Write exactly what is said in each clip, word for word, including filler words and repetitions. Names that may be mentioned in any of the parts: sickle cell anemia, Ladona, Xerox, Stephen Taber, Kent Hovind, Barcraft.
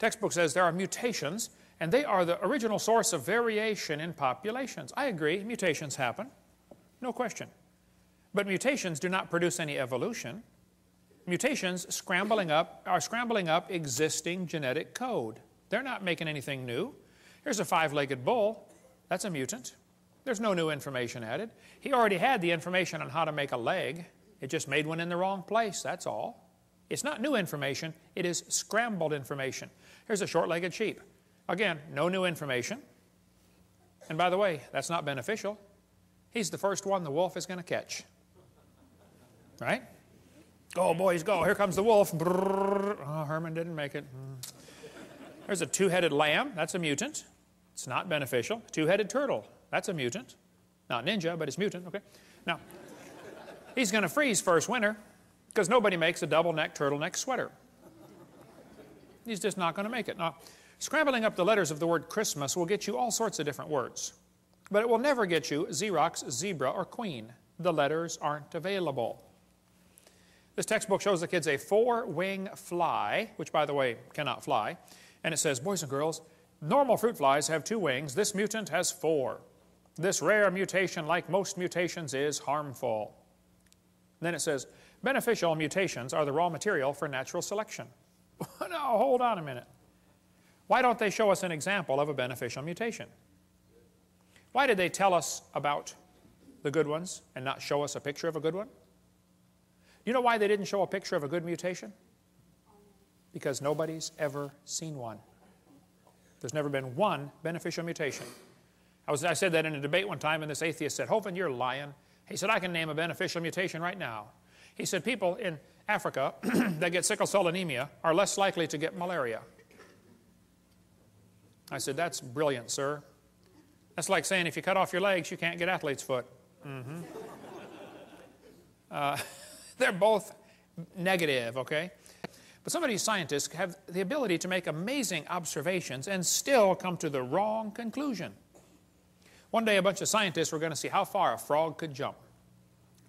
textbook says there are mutations, and they are the original source of variation in populations. I agree, mutations happen, no question. But mutations do not produce any evolution. Mutations scrambling up, are scrambling up existing genetic code. They're not making anything new. Here's a five-legged bull. That's a mutant. There's no new information added. He already had the information on how to make a leg. It just made one in the wrong place, that's all. It's not new information. It is scrambled information. Here's a short-legged sheep. Again, no new information. And by the way, that's not beneficial. He's the first one the wolf is going to catch. Right? Go, boys, go. Here comes the wolf. Brrr. Oh, Herman didn't make it. Mm. There's a two-headed lamb. That's a mutant. It's not beneficial. Two-headed turtle. That's a mutant. Not ninja, but it's mutant. Okay. Now, he's going to freeze first winter because nobody makes a double-neck turtleneck sweater. He's just not going to make it. Now, scrambling up the letters of the word Christmas will get you all sorts of different words. But it will never get you Xerox, zebra, or queen. The letters aren't available. This textbook shows the kids a four-wing fly, which, by the way, cannot fly. And it says, boys and girls, normal fruit flies have two wings. This mutant has four. This rare mutation, like most mutations, is harmful. Then it says, beneficial mutations are the raw material for natural selection. Now, hold on a minute. Why don't they show us an example of a beneficial mutation? Why did they tell us about the good ones and not show us a picture of a good one? You know why they didn't show a picture of a good mutation? Because nobody's ever seen one. There's never been one beneficial mutation. I, was, I said that in a debate one time, and this atheist said, Hovind, you're lying. He said, I can name a beneficial mutation right now. He said, people in Africa that get sickle cell anemia are less likely to get malaria. I said, that's brilliant, sir. That's like saying if you cut off your legs, you can't get athlete's foot. Mm-hmm. uh, They're both negative, okay? But some of these scientists have the ability to make amazing observations and still come to the wrong conclusion. One day a bunch of scientists were going to see how far a frog could jump.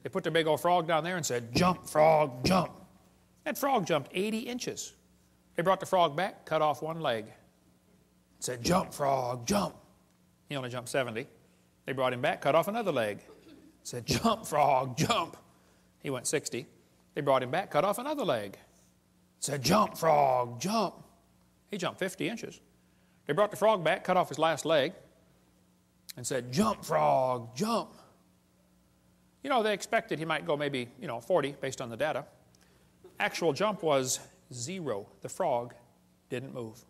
They put the big old frog down there and said, jump, frog, jump. That frog jumped eighty inches. They brought the frog back, cut off one leg. Said, jump, frog, jump. He only jumped seventy. They brought him back, cut off another leg. Said, jump, frog, jump. He went sixty. They brought him back, cut off another leg. Said, jump, frog, jump. He jumped fifty inches. They brought the frog back, cut off his last leg, and said, jump, frog, jump. You know, they expected he might go maybe, you know, forty based on the data. Actual jump was zero. The frog didn't move.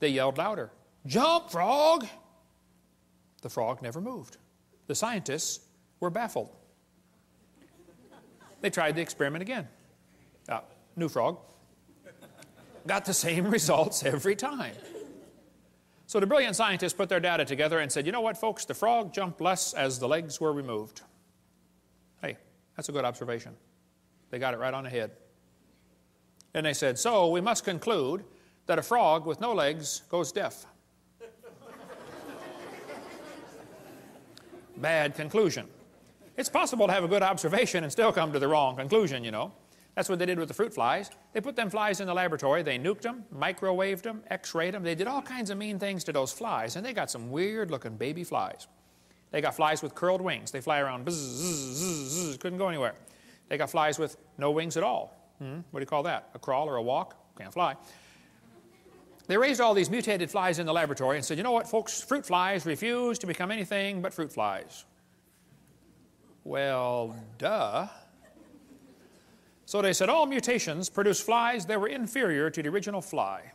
They yelled louder, jump, frog. The frog never moved. The scientists were baffled. They tried the experiment again. Uh, new frog. Got the same results every time. So the brilliant scientists put their data together and said, you know what, folks? The frog jumped less as the legs were removed. Hey, that's a good observation. They got it right on the head. And they said, so we must conclude that a frog with no legs goes deaf. Bad conclusion. It's possible to have a good observation and still come to the wrong conclusion, you know. That's what they did with the fruit flies. They put them flies in the laboratory. They nuked them, microwaved them, x-rayed them. They did all kinds of mean things to those flies, and they got some weird-looking baby flies. They got flies with curled wings. They fly around, bzz, bzz, bzz, bzz, couldn't go anywhere. They got flies with no wings at all. Hmm? What do you call that? A crawl or a walk? Can't fly. They raised all these mutated flies in the laboratory and said, you know what, folks, fruit flies refuse to become anything but fruit flies. Well, duh. So they said all mutations produce flies that were inferior to the original fly.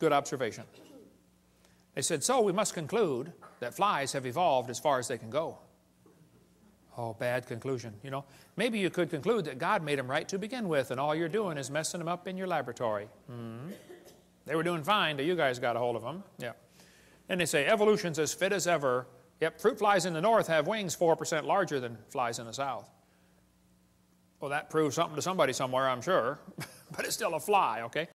Good observation. They said, so we must conclude that flies have evolved as far as they can go. Oh, bad conclusion, you know. Maybe you could conclude that God made them right to begin with, and all you're doing is messing them up in your laboratory. Mm-hmm. They were doing fine till you guys got a hold of them. Yeah. And they say, evolution's as fit as ever. Yep, fruit flies in the north have wings four percent larger than flies in the south. Well, that proves something to somebody somewhere, I'm sure. But it's still a fly, okay?